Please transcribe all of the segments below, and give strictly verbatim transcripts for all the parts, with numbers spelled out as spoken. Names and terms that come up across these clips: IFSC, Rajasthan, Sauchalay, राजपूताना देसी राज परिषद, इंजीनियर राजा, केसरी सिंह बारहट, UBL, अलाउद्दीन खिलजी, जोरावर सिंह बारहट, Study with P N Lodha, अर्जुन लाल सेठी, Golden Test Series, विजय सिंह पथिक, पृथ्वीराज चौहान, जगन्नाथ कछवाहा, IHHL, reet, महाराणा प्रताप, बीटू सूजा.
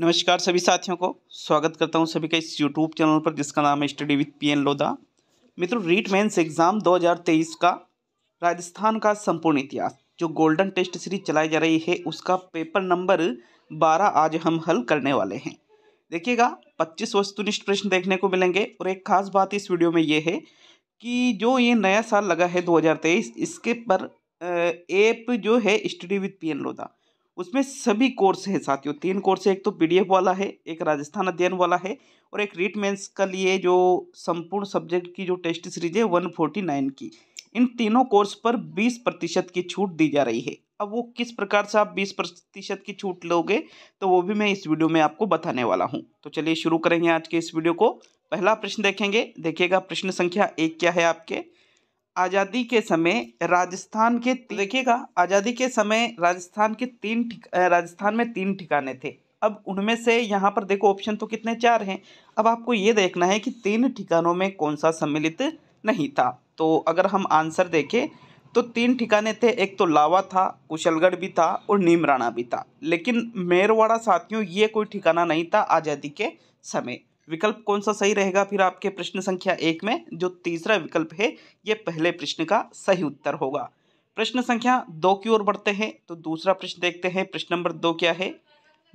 नमस्कार सभी साथियों को स्वागत करता हूं सभी का इस यूट्यूब चैनल पर जिसका नाम है study with P N Lodha. मित्रों, रीट मेंस एग्ज़ाम दो हज़ार तेईस का राजस्थान का संपूर्ण इतिहास जो गोल्डन टेस्ट सीरीज चलाई जा रही है उसका पेपर नंबर बारह आज हम हल करने वाले हैं। देखिएगा पच्चीस वस्तुनिष्ठ प्रश्न देखने को मिलेंगे और एक खास बात इस वीडियो में ये है कि जो ये नया साल लगा है दो हज़ार तेईस, इसके पर ऐप जो है study with P N Lodha उसमें सभी कोर्स है साथियों, तीन कोर्स है। एक तो पीडीएफ वाला है, एक राजस्थान अध्ययन वाला है और एक रीट मेंस का लिए जो संपूर्ण सब्जेक्ट की जो टेस्ट सीरीज है एक सौ उनचास की। इन तीनों कोर्स पर बीस प्रतिशत की छूट दी जा रही है। अब वो किस प्रकार से आप बीस प्रतिशत की छूट लोगे तो वो भी मैं इस वीडियो में आपको बताने वाला हूँ। तो चलिए शुरू करेंगे आज के इस वीडियो को। पहला प्रश्न देखेंगे, देखिएगा प्रश्न संख्या एक क्या है आपके। आज़ादी के समय राजस्थान के देखिएगा आज़ादी के समय राजस्थान के तीन राजस्थान में तीन ठिकाने थे। अब उनमें से यहाँ पर देखो ऑप्शन तो कितने, चार हैं। अब आपको ये देखना है कि तीन ठिकानों में कौन सा सम्मिलित नहीं था। तो अगर हम आंसर देखें तो तीन ठिकाने थे, एक तो लावा था, कुशलगढ़ भी था और नीमराणा भी था, लेकिन मेरवाड़ा साथियों ये कोई ठिकाना नहीं था आज़ादी के समय। विकल्प कौन सा सही रहेगा फिर आपके प्रश्न संख्या एक में, जो तीसरा विकल्प है ये पहले प्रश्न का सही उत्तर होगा। प्रश्न संख्या दो की ओर बढ़ते हैं तो दूसरा प्रश्न देखते हैं। प्रश्न नंबर दो क्या है,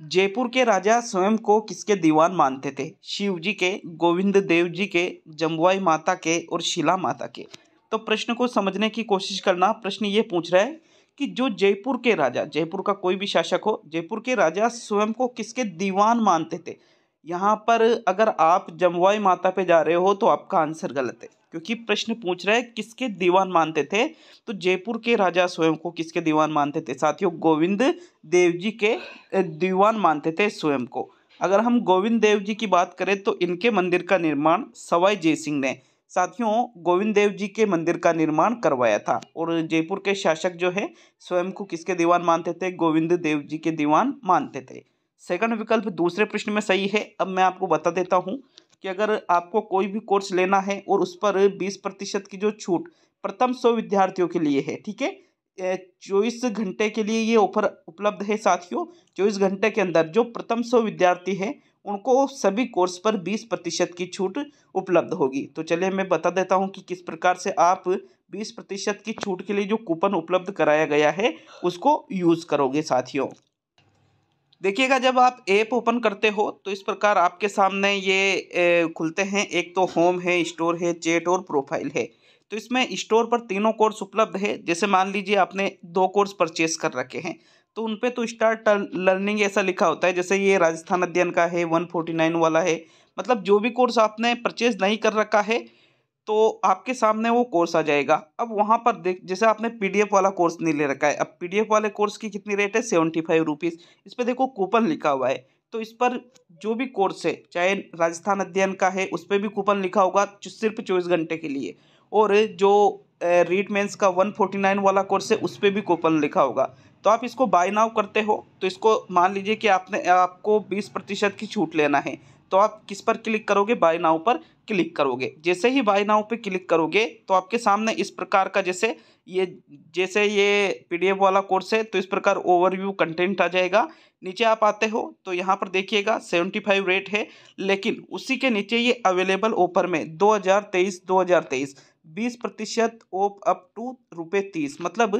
जयपुर के राजा स्वयं को किसके दीवान मानते थे? शिव जी के, गोविंद देव जी के, जम्बुआई माता के और शिला माता के। तो प्रश्न को समझने की कोशिश करना। प्रश्न ये पूछ रहा है कि जो जयपुर के राजा, जयपुर का कोई भी शासक हो, जयपुर के राजा स्वयं को किसके दीवान मानते थे। यहाँ पर अगर आप जम्बुआई माता पे जा रहे हो तो आपका आंसर गलत है, क्योंकि प्रश्न पूछ रहा है किसके दीवान मानते थे। तो जयपुर के राजा स्वयं को किसके दीवान मानते थे साथियों? गोविंद देव जी के दीवान मानते थे स्वयं को। अगर हम गोविंद देव जी की बात करें तो इनके मंदिर का निर्माण सवाई जय सिंह ने साथियों गोविंद देव जी के मंदिर का निर्माण करवाया था। और जयपुर के शासक जो है स्वयं को किसके दीवान मानते थे? गोविंद देव जी के दीवान मानते थे। सेकंड विकल्प दूसरे प्रश्न में सही है। अब मैं आपको बता देता हूं कि अगर आपको कोई भी कोर्स लेना है और उस पर बीस प्रतिशत की जो छूट प्रथम सौ विद्यार्थियों के लिए है, ठीक है, चौबीस घंटे के लिए ये ऑफर उपलब्ध है साथियों। चौबीस घंटे के अंदर जो प्रथम सौ विद्यार्थी हैं उनको सभी कोर्स पर बीस प्रतिशत की छूट उपलब्ध होगी। तो चलिए मैं बता देता हूँ कि किस प्रकार से आप बीस प्रतिशत की छूट के लिए जो कूपन उपलब्ध कराया गया है उसको यूज़ करोगे साथियों। देखिएगा जब आप ऐप ओपन करते हो तो इस प्रकार आपके सामने ये ए, खुलते हैं। एक तो होम है, स्टोर है, चैट और प्रोफाइल है। तो इसमें स्टोर पर तीनों कोर्स उपलब्ध है। जैसे मान लीजिए आपने दो कोर्स परचेस कर रखे हैं तो उन पे तो स्टार्ट लर्निंग ऐसा लिखा होता है। जैसे ये राजस्थान अध्ययन का है, एक सौ उनचास वाला है, मतलब जो भी कोर्स आपने परचेज नहीं कर रखा है तो आपके सामने वो कोर्स आ जाएगा। अब वहाँ पर देख, जैसे आपने पीडीएफ वाला कोर्स नहीं ले रखा है, अब पीडीएफ वाले कोर्स की कितनी रेट है? Seventy five rupees. इस पर देखो कूपन लिखा हुआ है। तो इस पर जो भी कोर्स है, चाहे राजस्थान अध्ययन का है, उस पर भी कूपन लिखा होगा सिर्फ चौबीस घंटे के लिए। और जो रीट मेंस का वन फोर्टी नाइन वाला कोर्स है उस पर भी कूपन लिखा होगा। तो आप इसको बाय नाउ करते हो तो इसको मान लीजिए कि आपने आपको बीस प्रतिशत की छूट लेना है तो आप किस पर क्लिक करोगे? बाय नाउ पर क्लिक करोगे। जैसे ही बाय नाउ पे क्लिक करोगे तो आपके सामने इस प्रकार का, जैसे ये जैसे ये पीडीएफ वाला कोर्स है तो इस प्रकार ओवरव्यू कंटेंट आ जाएगा। नीचे आप आते हो तो यहाँ पर देखिएगा पचहत्तर रेट है, लेकिन उसी के नीचे ये अवेलेबल ऑफर में दो हज़ार तेईस दो हज़ार तेईस बीस प्रतिशत ऑफ अप टू रुपये तीस, मतलब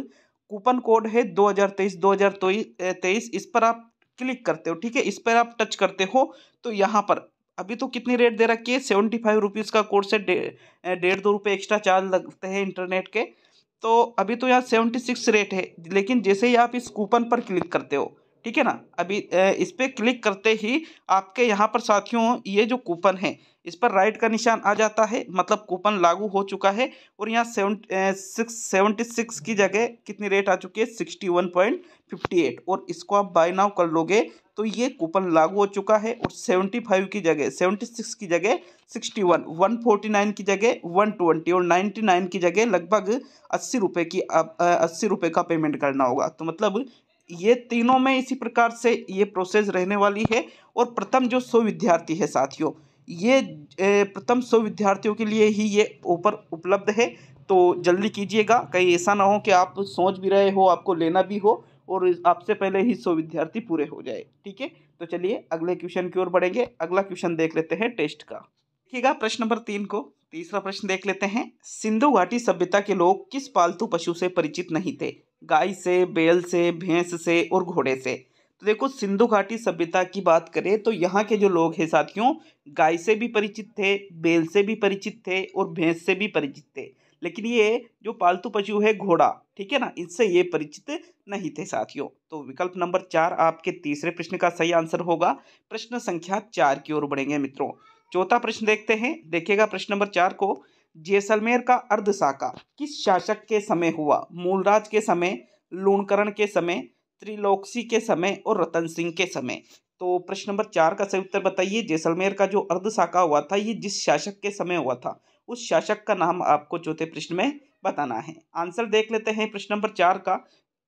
कूपन कोड है दो हज़ार तेईस दो हज़ार तेईस। इस पर आप क्लिक करते हो, ठीक है, इस पर आप टच करते हो तो यहाँ पर अभी तो कितनी रेट दे रखी है? सेवेंटी फाइव रुपीज़ का कोर्स है, डेढ़ डेढ़ दो रुपये एक्स्ट्रा चार्ज लगते हैं इंटरनेट के। तो अभी तो यहाँ सेवेंटी सिक्स रेट है, लेकिन जैसे ही आप इस कूपन पर क्लिक करते हो, ठीक है ना, अभी इस पर क्लिक करते ही आपके यहाँ पर साथियों ये जो कूपन है इस पर राइट का निशान आ जाता है, मतलब कूपन लागू हो चुका है। और यहाँ सेवन सिक्स सेवेंटी सिक्स की जगह कितनी रेट आ चुकी है? Sixty one point fifty eight. और इसको आप बाय नाउ कर लोगे तो ये कूपन लागू हो चुका है। और सेवेंटी फाइव की जगह सेवेंटी सिक्स की जगह sixty one one forty nine की जगह वन ट्वेंटी और नाइन्टी नाइन की जगह लगभग अस्सी रुपये की अस्सी रुपये का पेमेंट करना होगा। तो मतलब ये तीनों में इसी प्रकार से ये प्रोसेस रहने वाली है। और प्रथम जो सौ विद्यार्थी है साथियों, ये प्रथम सौ विद्यार्थियों के लिए ही ये ऑफर उपलब्ध है। तो जल्दी कीजिएगा, कहीं ऐसा ना हो कि आप सोच भी रहे हो, आपको लेना भी हो और आपसे पहले ही सौ विद्यार्थी पूरे हो जाए, ठीक है। तो चलिए अगले क्वेश्चन की ओर बढ़ेंगे। अगला क्वेश्चन देख लेते हैं टेस्ट का। देखिएगा प्रश्न नंबर तीन को, तीसरा प्रश्न देख लेते हैं। सिंधु घाटी सभ्यता के लोग किस पालतू पशु से परिचित नहीं थे? गाय से, बैल से, भैंस से और घोड़े से। तो देखो सिंधु घाटी सभ्यता की बात करें तो यहाँ के जो लोग हैं साथियों, गाय से भी परिचित थे, बैल से भी परिचित थे और भैंस से भी परिचित थे, लेकिन ये जो पालतू पशु है घोड़ा, ठीक है ना, इनसे ये परिचित नहीं थे साथियों। तो विकल्प नंबर चार आपके तीसरे प्रश्न का सही आंसर होगा। प्रश्न संख्या चार की ओर बढ़ेंगे मित्रों। चौथा प्रश्न देखते हैं। देखिएगा प्रश्न नंबर चार को, जैसलमेर का अर्धशाखा किस शासक के समय हुआ? मूलराज के समय, लूणकरण के समय, त्रिलोकसी के समय और रतन सिंह के समय। तो प्रश्न नंबर चार का सही उत्तर बताइए। जैसलमेर का जो अर्धशाखा हुआ था ये जिस शासक के समय हुआ था, उस शासक का नाम आपको चौथे प्रश्न में बताना है। आंसर देख लेते हैं प्रश्न नंबर चार का।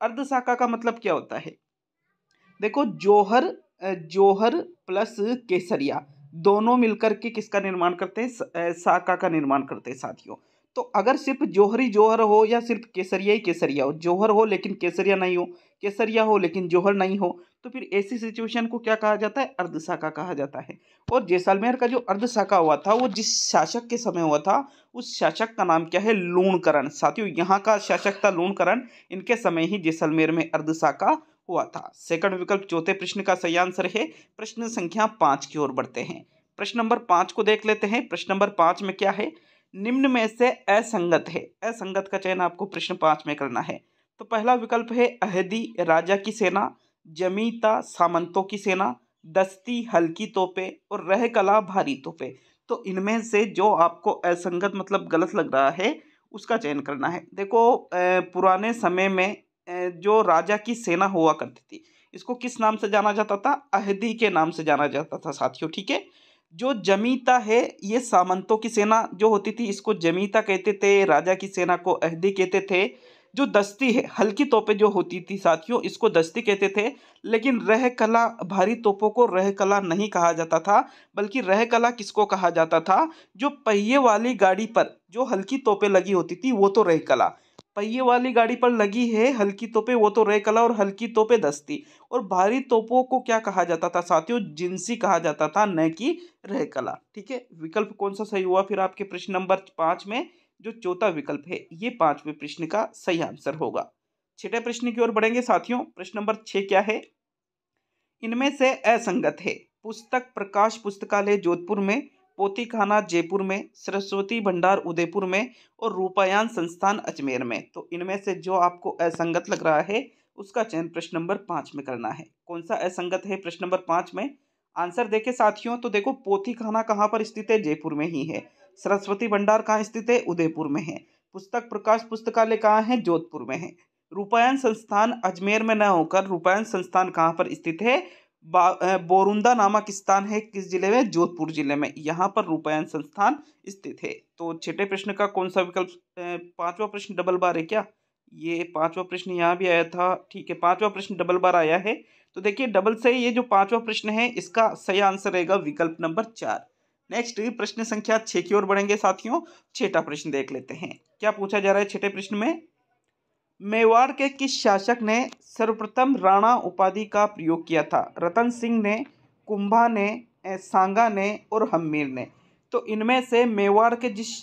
अर्धशाखा का मतलब क्या होता है? देखो जोहर जोहर प्लस केसरिया दोनों मिलकर के किसका निर्माण करते हैं? शाखा का निर्माण करते हैं साथियों। तो अगर सिर्फ जोहरी जोहर हो या सिर्फ केसरिया ही केसरिया हो, जोहर हो लेकिन केसरिया नहीं हो, केसरिया हो लेकिन जोहर नहीं हो, तो फिर ऐसी सिचुएशन को क्या कहा जाता है? अर्धशाखा कहा जाता है। और जैसलमेर का जो अर्धशाखा हुआ था वो जिस शासक के समय हुआ था, उस शासक का नाम क्या है? लूणकरण। साथियों यहाँ का शासक था लूणकरण, इनके समय ही जैसलमेर में अर्धशाखा हुआ था। सेकंड विकल्प चौथे प्रश्न का सही आंसर है। प्रश्न संख्या पाँच की ओर बढ़ते हैं। प्रश्न नंबर पाँच को देख लेते हैं। प्रश्न नंबर पाँच में क्या है? निम्न में से असंगत है। असंगत का चयन आपको प्रश्न पाँच में करना है। तो पहला विकल्प है अहदी राजा की सेना, जमीता सामंतों की सेना, दस्ती हल्की तोपे और रहकला भारी तोपे। तो इनमें से जो आपको असंगत मतलब गलत लग रहा है उसका चयन करना है। देखो पुराने समय में जो राजा की सेना हुआ करती थी इसको किस नाम से जाना जाता था? अहदी के नाम से जाना जाता था साथियों, ठीक है। जो जमीता है ये सामंतों की सेना जो होती थी इसको जमीता कहते थे, राजा की सेना को अहदी कहते थे। जो दस्ती है हल्की तोपें जो होती थी साथियों इसको दस्ती कहते थे, लेकिन रहकला भारी तोपों को रहकला नहीं कहा जाता था, बल्कि रहकला किसको कहा जाता था? जो पहिए वाली गाड़ी पर जो हल्की तोपें लगी होती थी वो तो रहकला, पहिए वाली गाड़ी पर लगी है हल्की तोपे वो तो रहकला, और हल्की तोपे दस्ती। और भारी तोपों को क्या कहा जाता था साथियों? जिंसी कहा जाता था, न कि रहकला, ठीक है। विकल्प कौन सा सही हुआ फिर आपके प्रश्न नंबर पाँच में? जो चौथा विकल्प है ये पांचवें प्रश्न का सही आंसर होगा। छठे प्रश्न की ओर बढ़ेंगे साथियों। प्रश्न नंबर छः क्या है? इनमें से असंगत है। पुस्तक प्रकाश पुस्तकालय जोधपुर में, पोतीखाना जयपुर में, सरस्वती भंडार उदयपुर में और रूपायान संस्थान अजमेर में। तो इनमें से जो आपको असंगत लग रहा है उसका चयन प्रश्न नंबर पाँच में करना है। कौन सा असंगत है प्रश्न नंबर पाँच में? आंसर देखें साथियों तो देखो पोतीखाना कहाँ पर स्थित है? जयपुर में ही है। सरस्वती भंडार कहाँ स्थित है? उदयपुर में है। पुस्तक प्रकाश पुस्तकालय कहाँ है? जोधपुर में है। रूपायान संस्थान अजमेर में न होकर रूपायान संस्थान कहाँ पर स्थित है? बोरुंदा नामक स्थान है किस जिले में? जोधपुर जिले में। यहाँ पर रूपायन संस्थान स्थित है। तो छठे प्रश्न का कौन सा विकल्प? पांचवा प्रश्न डबल बार है क्या? ये पांचवा प्रश्न यहाँ भी आया था, ठीक है। पांचवा प्रश्न डबल बार आया है तो देखिए डबल से ये जो पांचवा प्रश्न है इसका सही आंसर रहेगा विकल्प नंबर चार। नेक्स्ट प्रश्न संख्या छः की ओर बढ़ेंगे साथियों। छठा प्रश्न देख लेते हैं क्या पूछा जा रहा है छठे प्रश्न में। मेवाड़ के किस शासक ने सर्वप्रथम राणा उपाधि का प्रयोग किया था? रतन सिंह ने, कुंभा ने, सांगा ने और हम्मीर ने। तो इनमें से मेवाड़ के जिस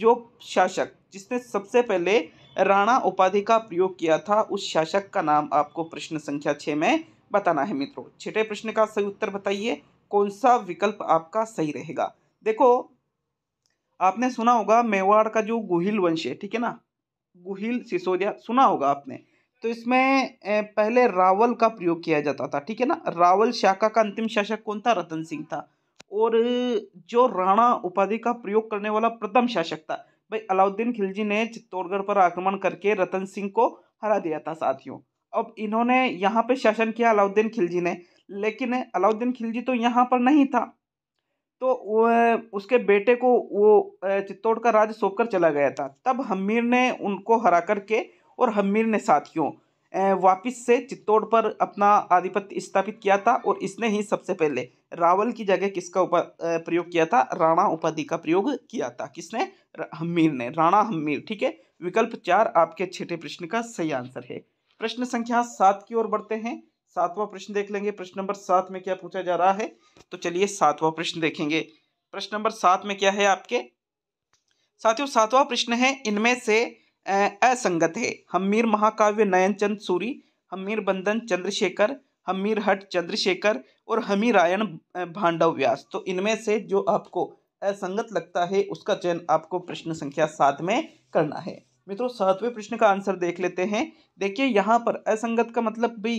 जो शासक जिसने सबसे पहले राणा उपाधि का प्रयोग किया था उस शासक का नाम आपको प्रश्न संख्या छः में बताना है मित्रों। छठे प्रश्न का सही उत्तर बताइए कौन सा विकल्प आपका सही रहेगा। देखो आपने सुना होगा मेवाड़ का जो गुहिल वंश है, ठीक है ना, गुहिल सिसोदिया सुना होगा आपने, तो इसमें पहले रावल का प्रयोग किया जाता था, ठीक है ना। रावल शाखा का अंतिम शासक कौन था? रतन सिंह था। और जो राणा उपाधि का प्रयोग करने वाला प्रथम शासक था भाई अलाउद्दीन खिलजी ने चित्तौड़गढ़ पर आक्रमण करके रतन सिंह को हरा दिया था साथियों। अब इन्होंने यहाँ पे शासन किया अलाउद्दीन खिलजी ने, लेकिन अलाउद्दीन खिलजी तो यहाँ पर नहीं था, तो उसके बेटे को वो चित्तौड़ का राज सौंपकर चला गया था। तब हम्मीर ने उनको हरा करके और हम्मीर ने साथियों वापस से चित्तौड़ पर अपना आधिपत्य स्थापित किया था। और इसने ही सबसे पहले रावल की जगह किसका प्रयोग किया था? राणा उपाधि का प्रयोग किया था। किसने? हम्मीर ने। राणा हम्मीर, ठीक है। विकल्प चार आपके छठे प्रश्न का सही आंसर है। प्रश्न संख्या सात की ओर बढ़ते हैं। सातवां प्रश्न देख लेंगे। प्रश्न नंबर सात में क्या पूछा जा रहा है, तो चलिए सातवां प्रश्न देखेंगे। प्रश्न नंबर सात में क्या है आपके साथियों, सातवां प्रश्न है, इनमें से असंगत है। हम्मीर महाकाव्य नयनचंद सूरी, हम्मीर बंधन चंद्रशेखर, हम्मीर हट चंद्रशेखर और हमीरायण भांडव व्यास। तो इनमें से जो आपको असंगत लगता है उसका चयन आपको प्रश्न संख्या सात में करना है। मित्रों सातवें प्रश्न का आंसर देख लेते हैं। देखिए यहाँ पर असंगत का मतलब भी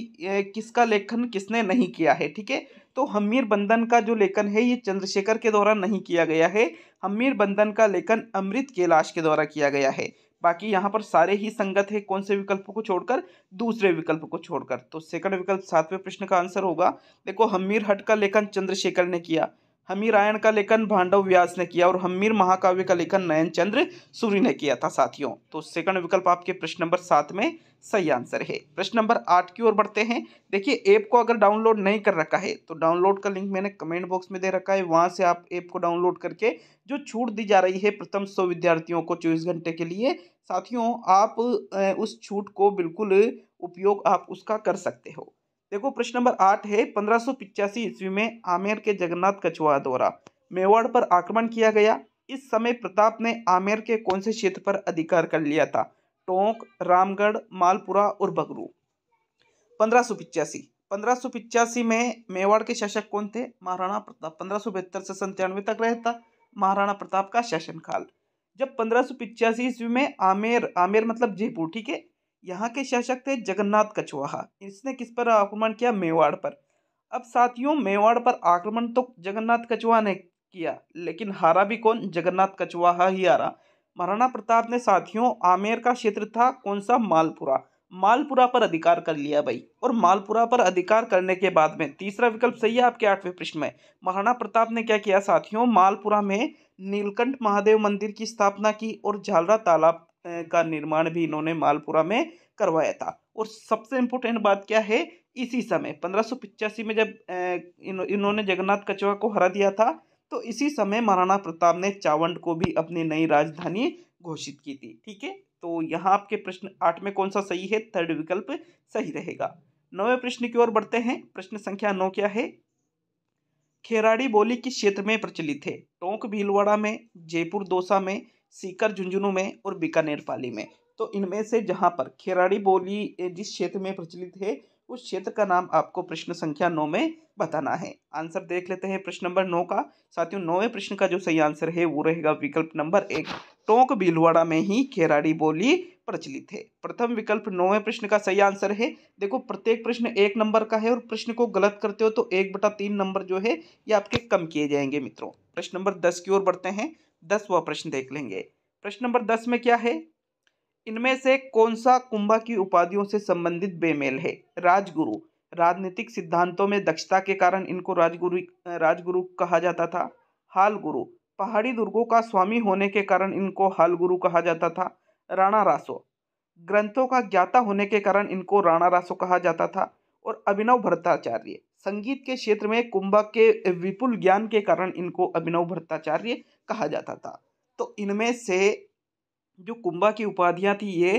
किसका लेखन किसने नहीं किया है। ठीक है, तो हम्मीर बंधन का जो लेखन है ये चंद्रशेखर के द्वारा नहीं किया गया है। हम्मीर बंधन का लेखन अमृत कैलाश के द्वारा किया गया है। बाकी यहाँ पर सारे ही संगत है, कौन से विकल्प को छोड़कर, दूसरे विकल्प को छोड़कर। तो सेकंड विकल्प सातवें प्रश्न का आंसर होगा। देखो हम्मीर हट का लेखन चंद्रशेखर ने किया, हमीरायण का लेखन भांडव व्यास ने किया और हम्मीर महाकाव्य का लेखन नयनचंद्र सूरी ने किया था साथियों। तो सेकंड विकल्प आपके प्रश्न नंबर सात में सही आंसर है। प्रश्न नंबर आठ की ओर बढ़ते हैं। देखिए ऐप को अगर डाउनलोड नहीं कर रखा है तो डाउनलोड का लिंक मैंने कमेंट बॉक्स में दे रखा है, वहाँ से आप ऐप को डाउनलोड करके जो छूट दी जा रही है प्रथम सौ विद्यार्थियों को चौबीस घंटे के लिए साथियों, आप उस छूट को बिल्कुल उपयोग आप उसका कर सकते हो। देखो प्रश्न नंबर आठ है, पंद्रह सौ पिचासी ईस्वी में आमेर के जगन्नाथ कछवाहा द्वारा मेवाड़ पर आक्रमण किया गया। इस समय प्रताप ने आमेर के कौन से क्षेत्र पर अधिकार कर लिया था, टोंक, रामगढ़, मालपुरा और बगरू। पंद्रह सौ पिचासी पंद्रह सौ पिचासी में मेवाड़ के शासक कौन थे, महाराणा प्रताप। पंद्रह सौ बहत्तर से संतानवे तक रहता महाराणा प्रताप का शासनकाल। जब पंद्रह सौ पिचासी ईस्वी में आमेर, आमेर मतलब जयपुर, ठीक है, यहाँ के शासक थे जगन्नाथ कछवाहा। इसने किस पर आक्रमण किया, मेवाड़ पर। अब साथियों मेवाड़ पर आक्रमण तो जगन्नाथ कछवाहा ने किया, लेकिन हारा भी कौन, जगन्नाथ कछवाहा ही हारा। महाराणा प्रताप ने साथियों आमेर का क्षेत्र था कौन सा, मालपुरा, मालपुरा पर अधिकार कर लिया भाई। और मालपुरा पर अधिकार करने के बाद में तीसरा विकल्प सही है आपके आठवें प्रश्न में। महाराणा प्रताप ने क्या किया साथियों, मालपुरा में नीलकंठ महादेव मंदिर की स्थापना की और झालरा तालाब का निर्माण भी इन्होंने मालपुरा में करवाया था। और सबसे इम्पोर्टेंट बात क्या है, इसी समय पंद्रह सौ पिचासी में जब इन्होंने जगन्नाथ कछवाहा को हरा दिया था, तो इसी समय महाराणा प्रताप ने चावंड को भी अपनी नई राजधानी घोषित की थी। ठीक है, तो यहाँ आपके प्रश्न आठ में कौन सा सही है, थर्ड विकल्प सही रहेगा। नौवें प्रश्न की ओर बढ़ते हैं। प्रश्न संख्या नौ क्या है, खेराड़ी बोली किस क्षेत्र में प्रचलित है, टोंक भीलवाड़ा में, जयपुर दौसा में, सीकर झुंझुनू में और बीकानेर पाली में। तो इनमें से जहाँ पर खेराड़ी बोली जिस क्षेत्र में प्रचलित है उस क्षेत्र का नाम आपको प्रश्न संख्या नौ में बताना है। आंसर देख लेते हैं प्रश्न नंबर नौ का साथियों। नौवें प्रश्न का जो सही आंसर है वो रहेगा विकल्प नंबर एक, टोंक भीलवाड़ा में ही खेराड़ी बोली प्रचलित है। प्रथम विकल्प नौवें प्रश्न का सही आंसर है। देखो प्रत्येक प्रश्न एक नंबर का है और प्रश्न को गलत करते हो तो एक बटा तीन नंबर जो है ये आपके कम किए जाएंगे। मित्रों प्रश्न नंबर दस की ओर बढ़ते हैं। दसवां प्रश्न देख लेंगे। प्रश्न नंबर दस में क्या है, इनमें से कौन सा कुंभा की उपाधियों से संबंधित बेमेल है, राजगुरु, राजनीतिक सिद्धांतों में दक्षता के कारण इनको राजगुरु राजगुरु कहा जाता था, हाल गुरु, पहाड़ी दुर्गों का स्वामी होने के कारण इनको हाल गुरु कहा जाता था, राणा रासो, ग्रंथों का ज्ञाता होने के कारण इनको राणा रासो कहा जाता था, और अभिनव भट्टाचार्य, संगीत के क्षेत्र में कुंभा के विपुल ज्ञान के कारण इनको अभिनव भट्टाचार्य कहा जाता था। तो इनमें से जो कुंभा की उपाधियां थी ये,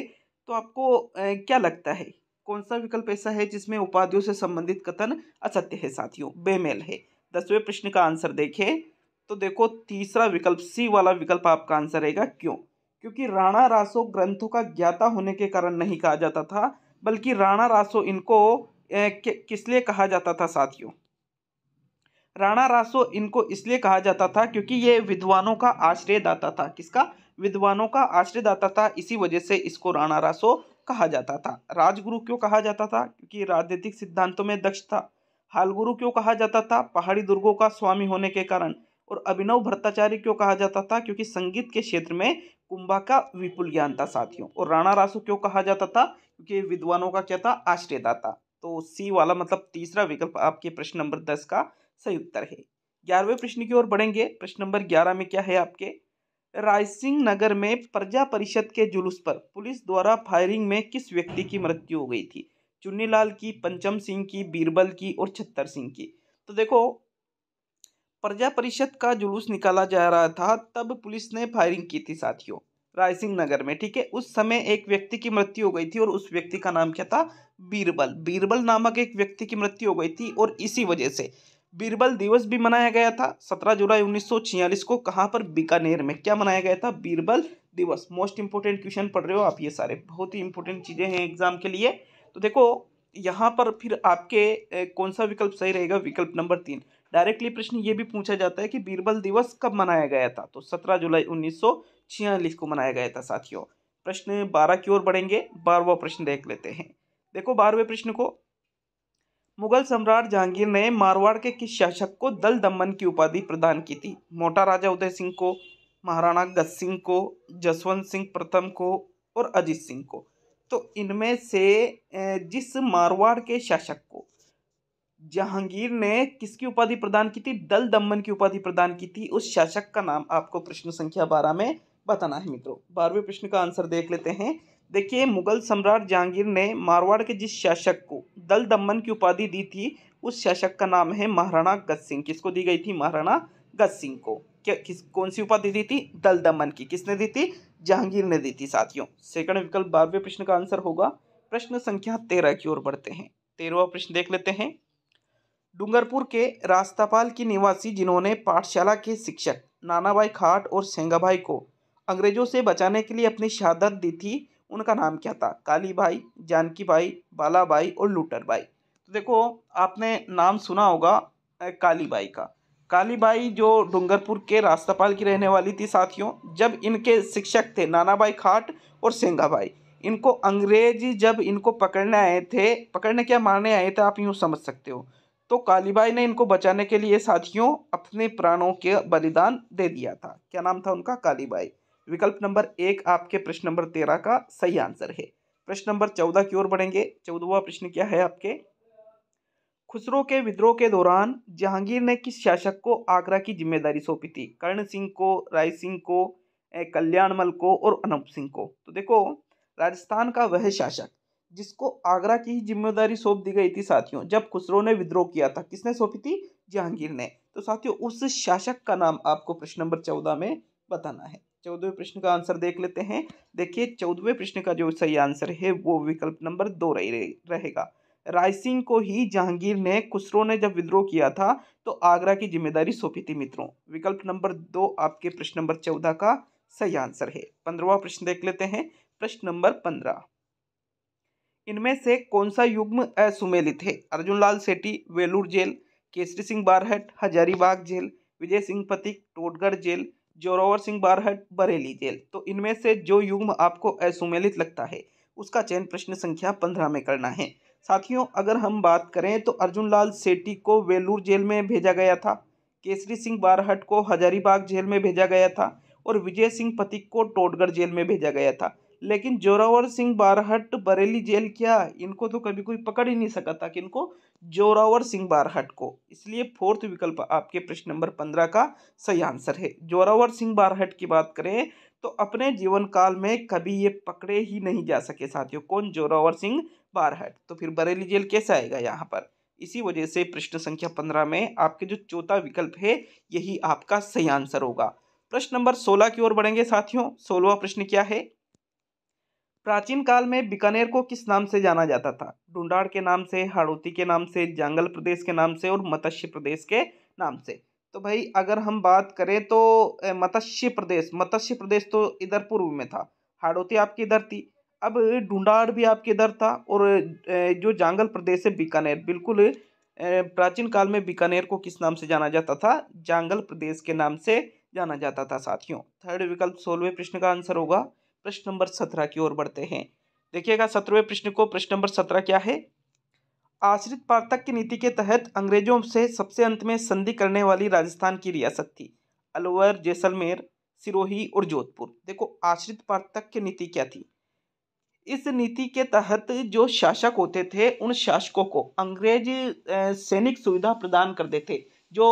तो आपको ए, क्या लगता है कौन सा विकल्प ऐसा है जिसमें उपाधियों से संबंधित कथन असत्य है साथियों, बेमेल है। दसवें प्रश्न का आंसर देखें तो देखो तीसरा विकल्प सी वाला विकल्प आपका आंसर रहेगा। क्यों, क्योंकि राणा रासो ग्रंथों का ज्ञाता होने के कारण नहीं कहा जाता था, बल्कि राणा रासो इनको ए, कि, किस लिए कहा जाता था साथियों, राणा रासो इनको इसलिए कहा जाता था क्योंकि ये विद्वानों का आश्रयदाता था। किसका, विद्वानों का आश्रयदाता था, इसी वजह से इसको राणा रासो कहा जाता था। राजगुरु क्यों कहा जाता था, क्योंकि राजनीतिक सिद्धांतों में दक्ष था। हालगुरु क्यों कहा जाता था, पहाड़ी दुर्गों का स्वामी होने के कारण। और अभिनव भट्टाचार्य क्यों कहा जाता था, क्योंकि संगीत के क्षेत्र में कुंभा का विपुल ज्ञान था साथियों। और राणा रासो क्यों कहा जाता था, क्योंकि विद्वानों का क्या था, आश्रयदाता। तो सी वाला मतलब तीसरा विकल्प आपके प्रश्न नंबर दस का सही उत्तर है। ग्यारहवें प्रश्न की ओर बढ़ेंगे। प्रश्न नंबर ग्यारह में क्या है आपके, रायसिंह नगर में प्रजा परिषद के जुलूस पर पुलिस द्वारा फायरिंग में किस व्यक्ति की मृत्यु हो गई थी, चुन्नीलाल की, पंचम सिंह की, बीरबल की और छत्तर सिंह की। तो देखो प्रजा परिषद का जुलूस निकाला जा रहा था, तब पुलिस ने फायरिंग की थी साथियों। रायसिंह नगर में, ठीक है। उस समय एक व्यक्ति की मृत्यु हो गई थी और उस व्यक्ति का नाम क्या था, बीरबल। बीरबल नामक एक व्यक्ति की मृत्यु हो गई थी और इसी वजह से बीरबल दिवस भी मनाया गया था सत्रह जुलाई उन्नीस सौ छियालीस को। कहाँ पर, बीकानेर में। क्या मनाया गया था, बीरबल दिवस। मोस्ट इंपोर्टेंट क्वेश्चन पढ़ रहे हो आप, ये सारे बहुत ही इंपॉर्टेंट चीज़ें हैं एग्जाम के लिए। तो देखो यहाँ पर फिर आपके कौन सा विकल्प सही रहेगा, विकल्प नंबर तीन। डायरेक्टली प्रश्न ये भी पूछा जाता है कि बीरबल दिवस कब मनाया गया था, तो सत्रह जुलाई उन्नीस सौ छियालीस को मनाया गया था। साथियों प्रश्न बारह की ओर बढ़ेंगे। बारहवां प्रश्न देख लेते हैं। देखो बारहवें प्रश्न को, मुगल सम्राट जहांगीर ने मारवाड़ के किस शासक को दल दमन की उपाधि प्रदान की थी? मोटा राजा उदय सिंह को, महाराणा गद्द सिंह को, जसवंत सिंह प्रथम को और अजीत सिंह को। तो इनमें से जिस मारवाड़ के शासक को जहांगीर ने किसकी उपाधि प्रदान की थी, दल दमन की उपाधि प्रदान की थी, उस शासक का नाम आपको प्रश्न संख्या बारह में बताना है मित्रों। बारहवें प्रश्न का आंसर देख लेते हैं। देखिए मुगल सम्राट जहांगीर ने मारवाड़ के जिस शासक को दल दमन की उपाधि दी थी उस शासक का नाम है महाराणा गद्द सिंह। किसको दी गई थी, महाराणा गद्द सिंह को। क्या किस कौन सी उपाधि दी थी, दल दमन की। किसने दी थी, जहांगीर ने दी थी। साथियों सेकंड विकल्प बारहवें प्रश्न का आंसर होगा। प्रश्न संख्या तेरह की ओर बढ़ते हैं। तेरहवां प्रश्न देख लेते हैं। डूंगरपुर के रास्तापाल की निवासी जिन्होंने पाठशाला के शिक्षक नानाभाई खाट और सेंगाभाई को अंग्रेजों से बचाने के लिए अपनी शहादत दी थी, उनका नाम क्या था? काली भाई, जानकी भाई, बाला भाई और लूटर भाई। तो देखो आपने नाम सुना होगा काली भाई का। काली भाई जो डूंगरपुर के रास्तापाल की रहने वाली थी साथियों, जब इनके शिक्षक थे नाना भाई खाट और सेंगा भाई, इनको अंग्रेज जब इनको पकड़ने आए थे, पकड़ने क्या मारने आए थे आप यूँ समझ सकते हो, तो काली भाई ने इनको बचाने के लिए साथियों अपने प्राणों के बलिदान दे दिया था। क्या नाम था उनका, काली भाई। विकल्प नंबर एक आपके प्रश्न नंबर तेरह का सही आंसर है। प्रश्न नंबर चौदह की ओर बढ़ेंगे। चौदहवां प्रश्न क्या है आपके, खुसरो के विद्रोह के दौरान जहांगीर ने किस शासक को आगरा की जिम्मेदारी सौंपी थी? कर्ण सिंह को, राय सिंह को, कल्याणमल को और अनूप सिंह को। तो देखो राजस्थान का वह शासक जिसको आगरा की ही जिम्मेदारी सौंप दी गई थी साथियों, जब खुसरो ने विद्रोह किया था। किसने सौंपी थी, जहांगीर ने। तो साथियों उस शासक का नाम आपको प्रश्न नंबर चौदह में बताना है। चौदहवें प्रश्न का आंसर देख लेते हैं। देखिए चौदहवें प्रश्न का जो सही आंसर है वो विकल्प नंबर दो रहेगा। राय सिंह को ही जहांगीर ने, खुसरो ने जब विद्रोह किया था तो आगरा की जिम्मेदारी सौंपी थी मित्रों। विकल्प नंबर दो आपके प्रश्न नंबर चौदह का सही आंसर है। पंद्रहवां प्रश्न देख लेते हैं। प्रश्न नंबर पंद्रह, इनमें से कौन सा युग्म असुमेलित है? अर्जुन लाल सेठी Vellore jail, केसरी सिंह बारहट Hazaribagh jail, विजय सिंह पथिक Totgarh jail, जोरावर सिंह बारहट Bareilly jail. तो इनमें से जो युग्म आपको असुमेलित लगता है उसका चयन प्रश्न संख्या पंद्रह में करना है। साथियों अगर हम बात करें तो अर्जुन लाल सेठी को वेलूर जेल में भेजा गया था, केसरी सिंह बारहट को हजारीबाग जेल में भेजा गया था और विजय सिंह पथिक को टोटगढ़ जेल में भेजा गया था। लेकिन जोरावर सिंह बारहट बरेली जेल, क्या इनको तो कभी कोई पकड़ ही नहीं सका था कि इनको, जोरावर सिंह बारहट को। इसलिए फोर्थ विकल्प आपके प्रश्न नंबर पंद्रह का सही आंसर है। जोरावर सिंह बारहट की बात करें तो अपने जीवन काल में कभी ये पकड़े ही नहीं जा सके साथियों। कौन, जोरावर सिंह बारहट। तो फिर बरेली जेल कैसे आएगा यहाँ पर? इसी वजह से प्रश्न संख्या पंद्रह में आपके जो चौथा विकल्प है यही आपका सही आंसर होगा। प्रश्न नंबर सोलह की ओर बढ़ेंगे साथियों। सोलहवा प्रश्न क्या है, प्राचीन काल में बीकानेर को किस नाम से जाना जाता था? ढूंढाड़ के नाम से, हाड़ौती के नाम से, जांगल प्रदेश के नाम से और मत्स्य प्रदेश के नाम से। तो भाई अगर हम बात करें तो मत्स्य प्रदेश, मत्स्य प्रदेश तो इधर पूर्व में था, हाड़ौती आपकी इधर थी, अब ढूंढाड़ भी आपके इधर था और जो जांगल प्रदेश है बीकानेर, बिल्कुल प्राचीन काल में बीकानेर को किस नाम से जाना जाता था? जांगल प्रदेश के नाम से जाना जाता था साथियों। थर्ड विकल्प सोलहवें प्रश्न का आंसर होगा। प्रश्न नंबर सत्रह की ओर बढ़ते हैं। देखिएगा सत्रहवें प्रश्न को, प्रश्न नंबर सत्रह क्या है, आश्रित पार्थक की नीति के तहत अंग्रेजों से सबसे अंत में संधि करने वाली राजस्थान की रियासत थी? अलवर, जैसलमेर, सिरोही और जोधपुर। देखो आश्रित पार्थक की नीति क्या थी? इस नीति के तहत जो शासक होते थे उन शासकों को अंग्रेज सैनिक सुविधा प्रदान करते थे। जो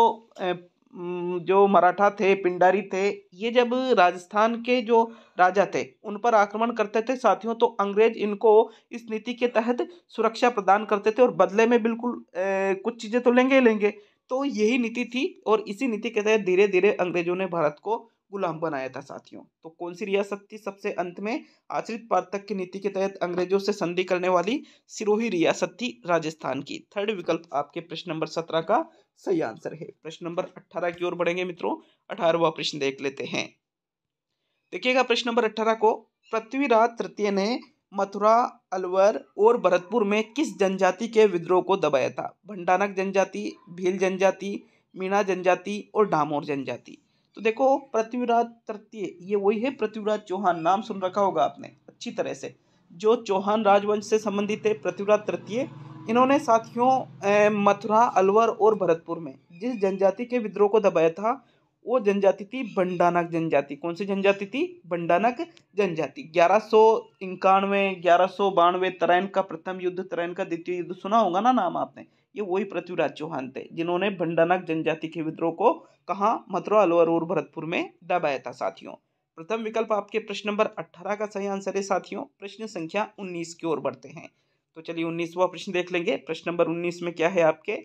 जो मराठा थे, पिंडारी थे, ये जब राजस्थान के जो राजा थे उन पर आक्रमण करते थे साथियों, तो अंग्रेज इनको इस नीति के तहत सुरक्षा प्रदान करते थे और बदले में बिल्कुल ए, कुछ चीज़ें तो लेंगे ही लेंगे। तो यही नीति थी और इसी नीति के तहत धीरे धीरे अंग्रेजों ने भारत को कुल हम बनाया था साथियों। तो कौन सी रियासत थी सबसे अंत में? आश्रित पार्तक की नीति के तहत अंग्रेजों से संधि करने वाली सिरोही रियासत थी राजस्थान की। थर्ड विकल्प आपके प्रश्न नंबर सत्रह का सही आंसर है। प्रश्न नंबर अट्ठारह की ओर बढ़ेंगे मित्रों। अठारहवां प्रश्न देख लेते हैं। देखिएगा प्रश्न नंबर अट्ठारह को, पृथ्वीराज तृतीय ने मथुरा, अलवर और भरतपुर में किस जनजाति के विद्रोह को दबाया था? भंडानक जनजाति, भील जनजाति, मीणा जनजाति और डामोर जनजाति। तो देखो पृथ्वीराज तृतीय, ये वही है पृथ्वीराज चौहान, नाम सुन रखा होगा आपने अच्छी तरह से, जो चौहान राजवंश से संबंधित है पृथ्वीराज तृतीय। इन्होंने साथियों मथुरा, अलवर और भरतपुर में जिस जनजाति के विद्रोह को दबाया था वो जनजाति थी भंडानक जनजाति। कौन सी जनजाति थी? भंडानक जनजाति। ग्यारह सौ इक्यानवे ग्यारह सौ बानवे तराइन का प्रथम युद्ध, तराइन का द्वितीय युद्ध सुना होगा ना नाम आपने, ये वही पृथ्वीराज चौहान थे जिन्होंने भंडानक जनजाति के विद्रोह को कहाँ? मथुरा, अलवर और भरतपुर में दबाया था साथियों। प्रथम विकल्प आपके प्रश्न नंबर अट्ठारह का सही आंसर है साथियों। प्रश्न संख्या उन्नीस की ओर बढ़ते हैं। तो चलिए उन्नीसवां प्रश्न देख लेंगे। प्रश्न नंबर उन्नीस में क्या है आपके?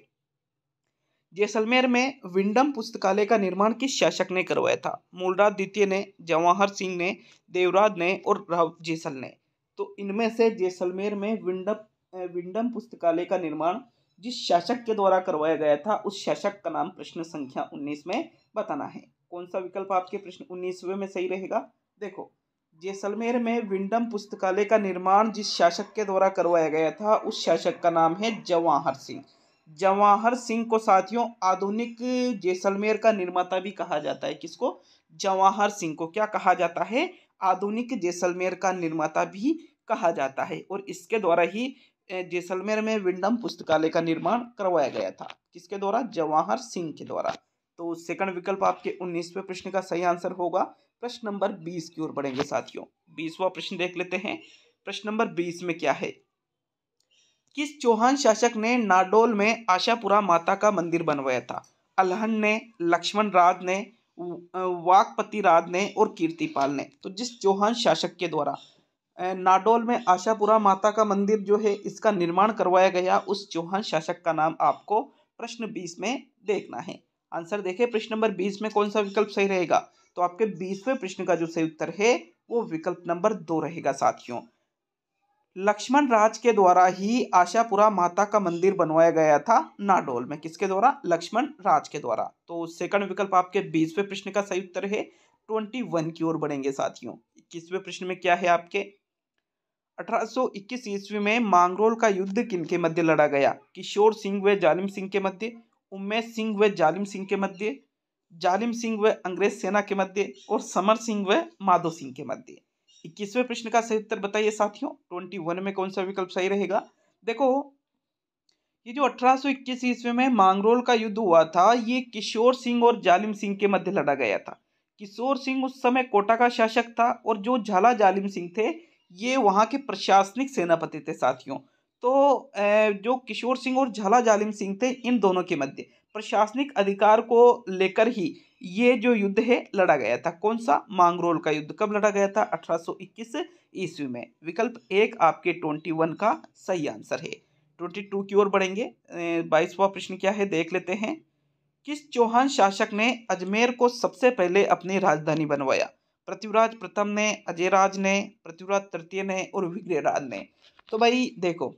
जैसलमेर में विंडम पुस्तकालय का निर्माण किस शासक ने करवाया था? मूलराज द्वितीय ने, जवाहर सिंह ने, देवराज ने और राव जैसल ने। तो इनमें से जैसलमेर में विंडम विंडम पुस्तकालय का निर्माण जिस शासक के द्वारा करवाया गया था उस शासक का नाम प्रश्न संख्या उन्नीस में बताना है। कौन सा विकल्प आपके प्रश्न उन्नीसवें में सही रहेगा? देखो जैसलमेर में विंडम पुस्तकालय का निर्माण जिस शासक के द्वारा करवाया गया था उस शासक का नाम है जवाहर सिंह। जवाहर सिंह को साथियों आधुनिक जैसलमेर का निर्माता भी कहा जाता है। किसको? जवाहर सिंह को क्या कहा जाता है? आधुनिक जैसलमेर का निर्माता भी कहा जाता है। और इसके द्वारा ही जैसलमेर में विंडम पुस्तकालय का निर्माण करवाया गया था। किसके द्वारा? जवाहर सिंह के द्वारा। तो सेकंड विकल्प आपके उन्नीसवें प्रश्न का सही आंसर होगा। प्रश्न नंबर बीस की ओर बढ़ेंगे साथियों। बीसवां प्रश्न देख लेते हैं। प्रश्न नंबर बीस में क्या है? किस चौहान शासक ने नाडोल में आशापुरा माता का मंदिर बनवाया था? अलहन ने, लक्ष्मण राज ने, वाकपति राज ने और कीर्तिपाल ने। तो जिस चौहान शासक के द्वारा नाडोल में आशापुरा माता का मंदिर जो है इसका निर्माण करवाया गया उस चौहान शासक का नाम आपको प्रश्न बीस में देखना है। आंसर देखें प्रश्न नंबर बीस में कौन सा विकल्प सही रहेगा। तो आपके बीसवें प्रश्न का जो सही उत्तर है वो विकल्प नंबर दो रहेगा साथियों। लक्ष्मण राज के द्वारा ही आशापुरा माता का मंदिर बनवाया गया था नाडोल में। किसके द्वारा? लक्ष्मण राज के द्वारा। तो सेकंड विकल्प आपके बीसवें प्रश्न का सही उत्तर है। ट्वेंटी वन की ओर बढ़ेंगे साथियों। इक्कीसवें प्रश्न में क्या है आपके? अठारह सौ इक्कीस ईस्वी में मांगरोल का युद्ध किनके मध्य लड़ा गया? किशोर सिंह व जालिम सिंह के मध्य, उमेश सिंह व जालिम सिंह के मध्य, जालिम सिंह व अंग्रेज सेना के मध्य और समर सिंह व माधो सिंह के मध्य। इक्कीसवें प्रश्न का सही उत्तर बताइए साथियों। ट्वेंटी वन में कौन सा विकल्प सही रहेगा? देखो ये जो अठारह सौ इक्कीस ईस्वी में मांगरोल का युद्ध हुआ था ये किशोर सिंह और जालिम सिंह के मध्य लड़ा गया था। किशोर सिंह उस समय कोटा का शासक था और जो झाला जालिम सिंह थे ये वहाँ के प्रशासनिक सेनापति थे साथियों। तो जो किशोर सिंह और झाला जालिम सिंह थे इन दोनों के मध्य प्रशासनिक अधिकार को लेकर ही ये जो युद्ध है लड़ा गया था। कौन सा? मांगरोल का युद्ध। कब लड़ा गया था? अठारह सौ इक्कीस ईस्वी में। विकल्प एक आपके इक्कीस का सही आंसर है। बाईस की ओर बढ़ेंगे। बाईसवां प्रश्न क्या है देख लेते हैं। किस चौहान शासक ने अजमेर को सबसे पहले अपनी राजधानी बनवाया? पृथ्वीराज प्रथम ने, अजयराज ने, पृथ्वीराज तृतीय ने और विग्रहराज ने। तो भाई देखो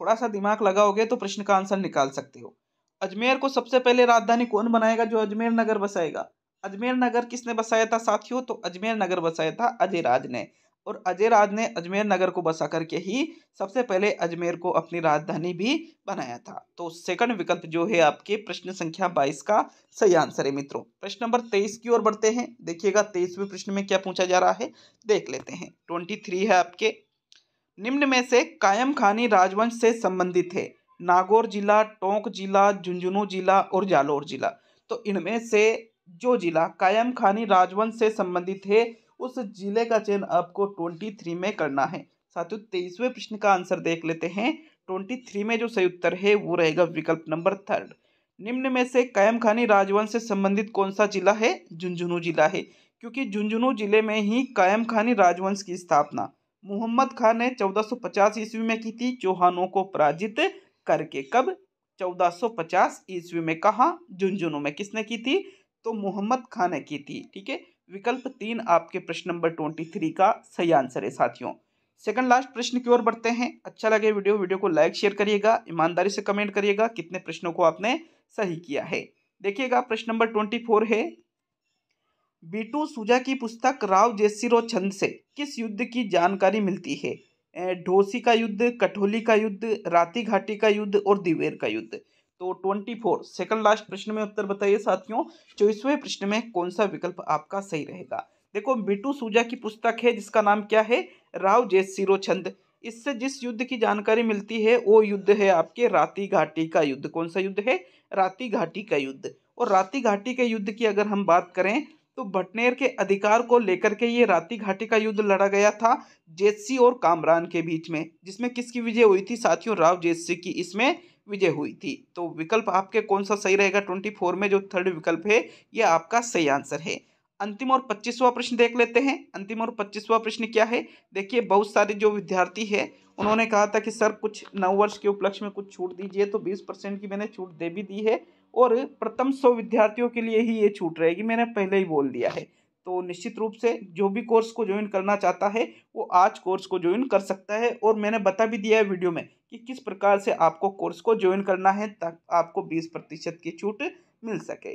थोड़ा सा दिमाग लगाओगे तो प्रश्न का आंसर निकाल सकते हो। अजमेर को सबसे पहले राजधानी कौन बनाएगा? जो अजमेर नगर बसाएगा। अजमेर नगर किसने बसाया था साथियों? तो अजमेर नगर बसाया था अजयराज ने। और अजयराज ने अजमेर नगर को बसा करके ही सबसे पहले अजमेर को अपनी राजधानी भी बनाया था। तो सेकंड विकल्प जो है आपके प्रश्न संख्या बाईस का सही आंसर है मित्रों। प्रश्न नंबर तेईस की ओर बढ़ते हैं। देखिएगा तेईसवें प्रश्न में क्या पूछा जा रहा है देख लेते हैं। ट्वेंटी थ्री है आपके। निम्न में से कायम खानी राजवंश से संबंधित है? नागौर जिला, टोंक जिला, झुंझुनू जिला और जालोर जिला। तो इनमें से जो जिला कायम खानी राजवंश से संबंधित है उस जिले का चयन आपको तेईस में करना है साथियों। तेईसवें प्रश्न का आंसर देख लेते हैं। तेईस में जो सही उत्तर है वो रहेगा विकल्प नंबर थर्ड। निम्न में से कायम खानी राजवंश से संबंधित कौन सा जिला है? झुंझुनू जिला है, क्योंकि झुंझुनू जिले में ही कायम खानी राजवंश की स्थापना मुहम्मद खान ने चौदह सौ पचास ईस्वी में की थी, चौहानों को पराजित करके। कब? चौदह सौ पचास ईस्वी में। कहा? झुंझुनू में। किसने की थी? तो मोहम्मद खां ने की थी। ठीक है, विकल्प तीन आपके प्रश्न नंबर ट्वेंटी थ्री का सही आंसर है। साथियों सेकंड लास्ट प्रश्न की ओर बढ़ते हैं। अच्छा लगे वीडियो वीडियो को लाइक शेयर करिएगा, ईमानदारी से कमेंट करिएगा कितने प्रश्नों को आपने सही किया है। देखिएगा प्रश्न नंबर ट्वेंटी फोर है, बीटू सूजा की पुस्तक राव जयसिरो छंद से किस युद्ध की जानकारी मिलती है? ढोसी का युद्ध, कठोली का युद्ध, राती घाटी का युद्ध और दिवेर का युद्ध। तो चौबीस सेकंड लास्ट प्रश्न में उत्तर बताइए साथियों, चौबीसवें प्रश्न में कौन सा विकल्प आपका सही रहेगा। देखो बीटू सूजा की पुस्तक है जिसका नाम क्या है, राव जयसिरो छंद। इससे जिस युद्ध की जानकारी मिलती है वो युद्ध है आपके राती घाटी का युद्ध। कौन सा युद्ध है? राती घाटी का युद्ध। और राती घाटी के युद्ध की अगर हम बात करें तो भटनेर के अधिकार को लेकर के ये राती घाटी का युद्ध लड़ा गया था जैसी और कामरान के बीच में, जिसमें किसकी विजय हुई थी साथियों? राव जैसी की इसमें विजय हुई थी। तो विकल्प आपके कौन सा सही रहेगा? चौबीस में जो थर्ड विकल्प है ये आपका सही आंसर है। अंतिम और पच्चीसवां प्रश्न देख लेते हैं। अंतिम और पच्चीसवां प्रश्न क्या है? देखिए बहुत सारे जो विद्यार्थी है उन्होंने कहा था कि सर कुछ नव वर्ष के उपलक्ष्य में कुछ छूट दीजिए, तो बीस परसेंट की मैंने छूट दे भी दी है और प्रथम सौ विद्यार्थियों के लिए ही ये छूट रहेगी, मैंने पहले ही बोल दिया है। तो निश्चित रूप से जो भी कोर्स को ज्वाइन करना चाहता है वो आज कोर्स को ज्वाइन कर सकता है और मैंने बता भी दिया है वीडियो में कि किस प्रकार से आपको कोर्स को ज्वाइन करना है ताकि आपको बीस प्रतिशत की छूट मिल सके।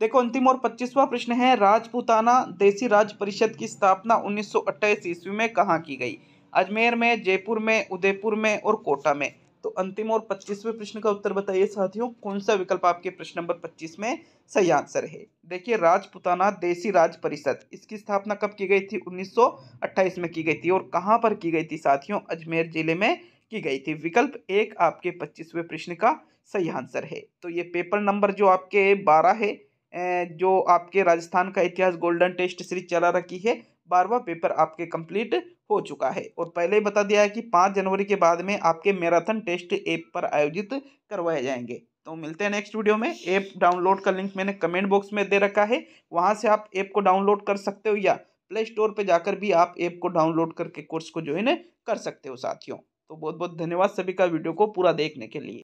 देखो अंतिम और पच्चीसवां प्रश्न है, राजपूताना देसी राज परिषद की स्थापना उन्नीस सौ अट्ठाईस ईस्वी में कहाँ की गई? अजमेर में, जयपुर में, उदयपुर में और कोटा में। तो अंतिम और पच्चीसवें प्रश्न का उत्तर बताइए साथियों, कौन सा विकल्प आपके प्रश्न नंबर पच्चीस में सही आंसर है। देखिए राजपूताना देसी राज परिषद, इसकी स्थापना कब की गई थी? उन्नीस सौ अट्ठाईस में की गई थी। और कहां पर की गई थी साथियों? अजमेर जिले में की गई थी। विकल्प एक आपके पच्चीसवें प्रश्न का सही आंसर है। तो ये पेपर नंबर जो आपके बारह है, जो आपके राजस्थान का इतिहास गोल्डन टेस्ट सीरीज चला रखी है, बारहवां पेपर आपके कंप्लीट हो चुका है। और पहले ही बता दिया है कि पाँच जनवरी के बाद में आपके मैराथन टेस्ट ऐप पर आयोजित करवाए जाएंगे। तो मिलते हैं नेक्स्ट वीडियो में। ऐप डाउनलोड का लिंक मैंने कमेंट बॉक्स में दे रखा है, वहां से आप ऐप को डाउनलोड कर सकते हो या प्ले स्टोर पर जाकर भी आप ऐप को डाउनलोड करके कोर्स को ज्वाइन कर सकते हो। साथियों तो बहुत बहुत धन्यवाद सभी का वीडियो को पूरा देखने के लिए।